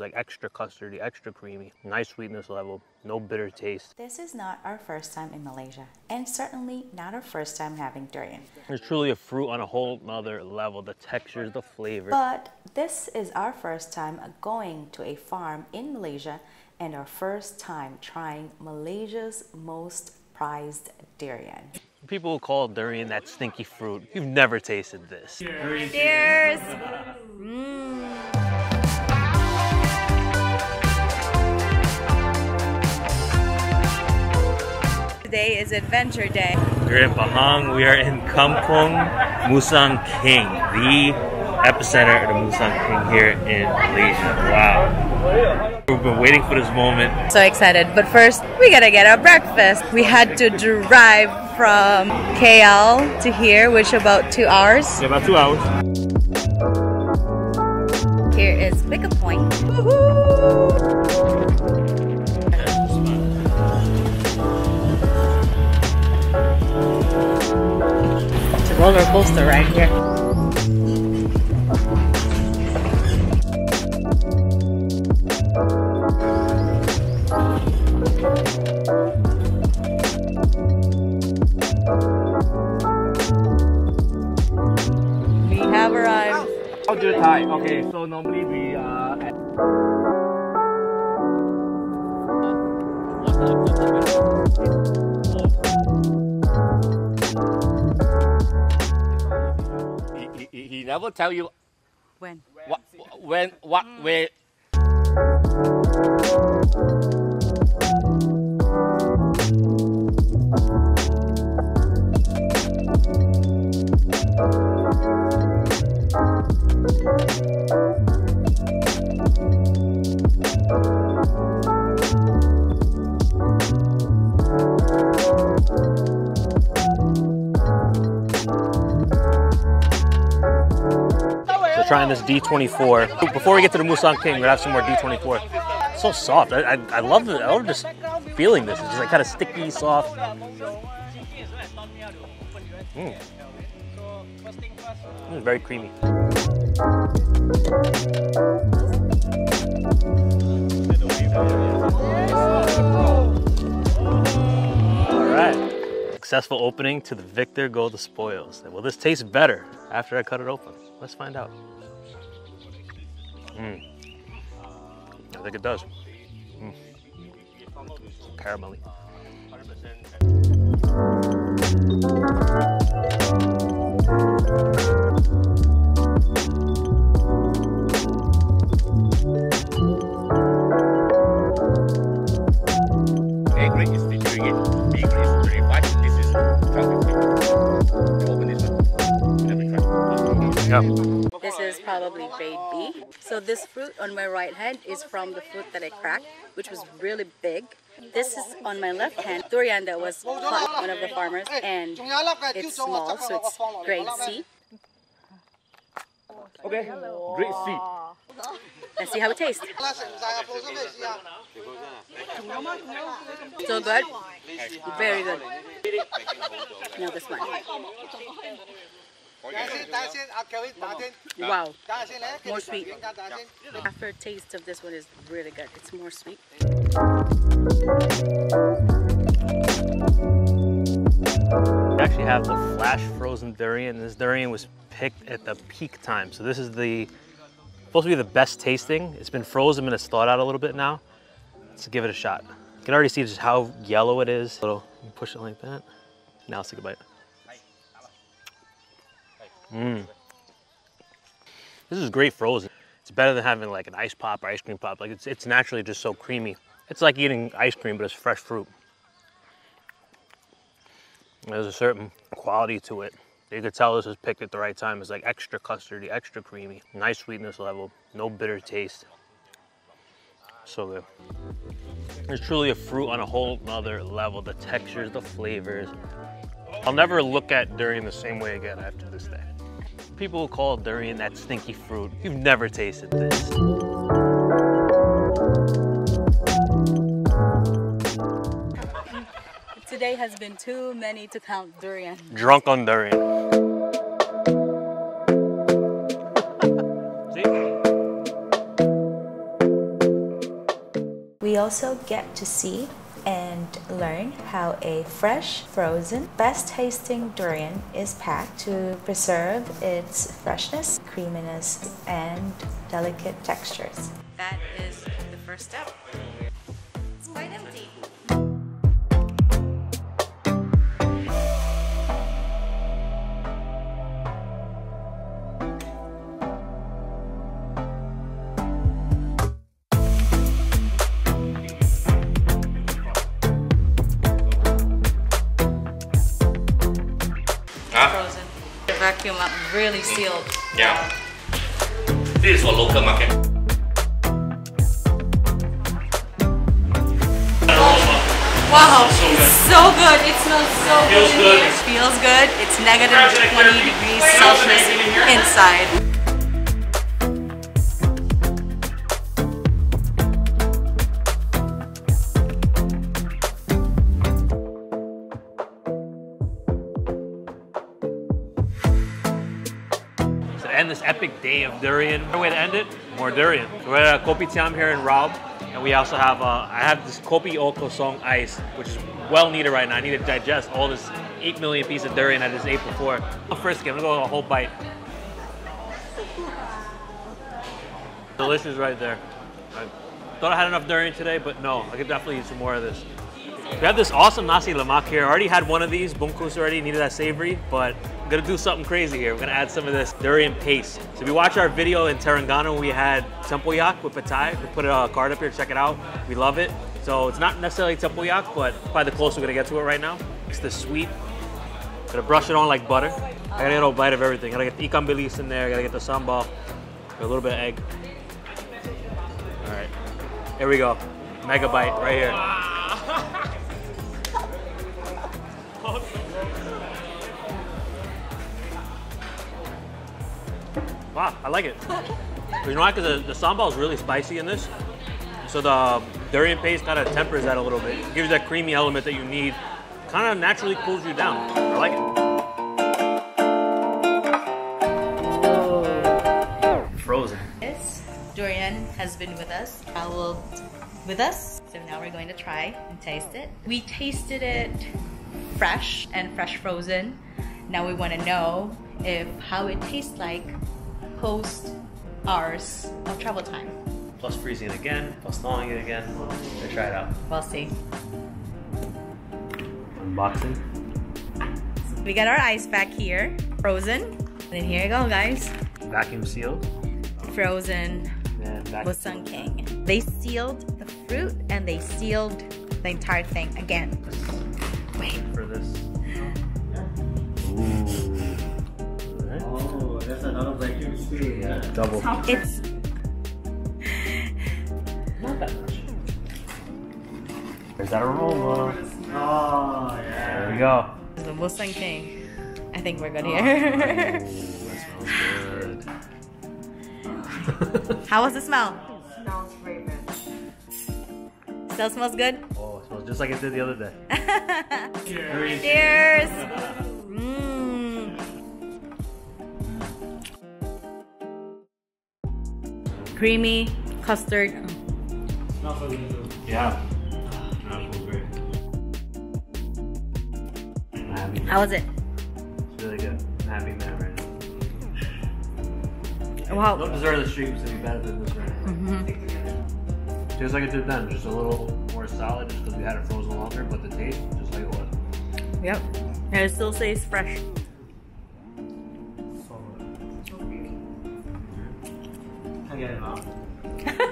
It's like extra custardy, extra creamy, nice sweetness level, no bitter taste. This is not our first time in Malaysia, and certainly not our first time having durian. It's truly a fruit on a whole nother level, the textures, the flavor. But this is our first time going to a farm in Malaysia and our first time trying Malaysia's most prized durian. People call durian that stinky fruit. You've never tasted this. Cheers! Cheers. Today is Adventure Day. We're in Pahang. We are in Kampong, Musang King, the epicenter of the Musang King here in Malaysia. Wow. We've been waiting for this moment. So excited, but first we gotta get our breakfast. We had to drive from KL to here, which about 2 hours. Yeah, about 2 hours. Here is Pick a Point. Woohoo! Roller coaster right here. We have arrived. How do you time? Okay, so normally we are at He never tell you when, what, where. Trying this D24. Before we get to the Musang King, we're gonna have some more D24. It's so soft. I love it. I love just feeling this. It's just like kind of sticky, soft. It's very creamy. All right. Successful opening to the victor go the spoils. Will this taste better after I cut it open? Let's find out. I think it does. Caramelly. Egg is featuring it. Beef is pretty much. This is chocolate. Open this one. Let me try. This is probably grade B. So this fruit on my right hand is from the fruit that I cracked, which was really big. This is on my left hand, durian that was caught, one of the farmers, and it's small, so it's grade C. Okay, grade C. Let's see how it tastes. So good, very good. Now this one. Wow, more sweet. Aftertaste of this one is really good. It's more sweet. We actually have the flash frozen durian. This durian was picked at the peak time. So this is supposed to be the best tasting. It's been frozen and it's thawed out a little bit now. Let's give it a shot. You can already see just how yellow it is. So push it like that. Now let's take a bite. This is great frozen. It's better than having like an ice pop or ice cream pop. Like it's naturally just so creamy. It's like eating ice cream, but it's fresh fruit. There's a certain quality to it. You could tell this was picked at the right time. It's like extra custardy, extra creamy, nice sweetness level, no bitter taste. So good. It's truly a fruit on a whole nother level. The textures, the flavors. I'll never look at durian the same way again after this day. People call durian that stinky fruit. You've never tasted this. Today has been too many to count durian. Drunk on durian. See? we also get to see and learn how a fresh, frozen, best-tasting durian is packed to preserve its freshness, creaminess, and delicate textures. That is the first step. It's quite empty. Vacuum up, really sealed. Yeah. This is for local market. Wow, it's so good. It smells so good in here. It feels good. It's -20 degrees Celsius inside. End this epic day of durian. Another way to end it, more durian. We're at a kopi tiam here in Raub, and we also have I have this kopi o kosong ice, which is well needed right now. I need to digest all this 8 million piece of durian I just ate before. First, I'm gonna go a whole bite. Delicious right there. I thought I had enough durian today, but no, I could definitely eat some more of this. We have this awesome nasi lemak here. I already had one of these, bungkus already, needed that savory, but I'm gonna do something crazy here. We're gonna add some of this durian paste. So if you watch our video in Terengganu, we had tempoyak with patai. We put a card up here, check it out. We love it. So it's not necessarily tempoyak, but probably the closest we're gonna get to it right now. It's the sweet. Gonna brush it on like butter. I gotta get a bite of everything. I gotta get the ikan bilis in there, I gotta get the sambal, a little bit of egg. All right, here we go. Mega bite right here. Wow, I like it. You know why? Because the sambal is really spicy in this. So the durian paste kind of tempers that a little bit. It gives you that creamy element that you need. Kind of naturally cools you down. I like it. Frozen. This durian has been with us. So now we're going to try and taste it. We tasted it fresh and fresh frozen. Now we want to know how it tastes like post hours of travel time. Plus freezing it again, plus thawing it again. We'll try it out. We'll see. Unboxing. We got our ice back here, frozen. And here you go, guys. Vacuum sealed. Frozen. And Musang King. They sealed the fruit and they sealed the entire thing again. Wait for this. That's another vacuum seal. Yeah. Double. It's not that much. There's that aroma. Oh, yeah. There we go. It's the Musang King. I think we're good here. That smells good. How was the smell? It smells fragrant. Still smells good? Oh, it smells just like it did the other day. Cheers. Cheers. Creamy custard. Smells so good. Yeah. That smells great. How was it? It's really good. I'm happy man right now. Wow. Don't deserve the streams to be better than this right now. Mm-hmm. Just like it did then, just a little more solid, just because we had it frozen longer, but the taste just like it was. Yep. And it still stays fresh. Get it off.